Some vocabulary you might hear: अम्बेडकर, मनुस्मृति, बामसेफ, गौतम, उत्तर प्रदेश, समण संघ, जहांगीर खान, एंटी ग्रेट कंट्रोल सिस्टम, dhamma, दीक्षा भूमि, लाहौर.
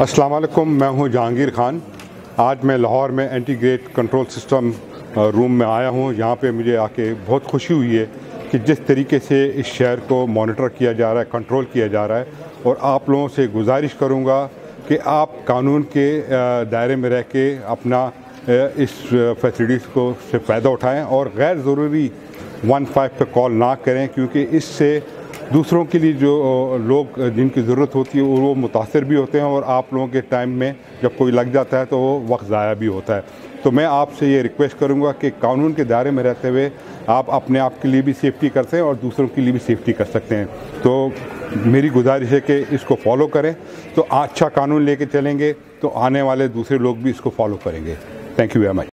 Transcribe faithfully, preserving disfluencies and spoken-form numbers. अस्सलाम वालेकुम, मैं हूं जहांगीर खान। आज मैं लाहौर में एंटी ग्रेट कंट्रोल सिस्टम room में आया हूं। यहां पे मुझे आके बहुत खुशी हुई है कि जिस तरीके से इस शहर को मॉनिटर किया जा रहा है, कंट्रोल किया जा रहा है। और आप लोगों से गुजारिश करूंगा कि आप कानून के दायरे में रह के अपना इस फैसिलिटीज़ को से फ़ायदा उठाएं और गैर ज़रूरी वन फाइव पर कॉल ना करें, क्योंकि इससे दूसरों के लिए जो लोग जिनकी ज़रूरत होती है वो मुतासर भी होते हैं और आप लोगों के टाइम में जब कोई लग जाता है तो वो वक्त ज़ाया भी होता है। तो मैं आपसे ये रिक्वेस्ट करूंगा कि कानून के दायरे में रहते हुए आप अपने आप के लिए भी सेफ्टी कर सकते हैं और दूसरों के लिए भी सेफ्टी कर सकते हैं। तो मेरी गुजारिश है कि इसको फॉलो करें। तो अच्छा कानून लेके चलेंगे तो आने वाले दूसरे लोग भी इसको फॉलो करेंगे। Thank you very much.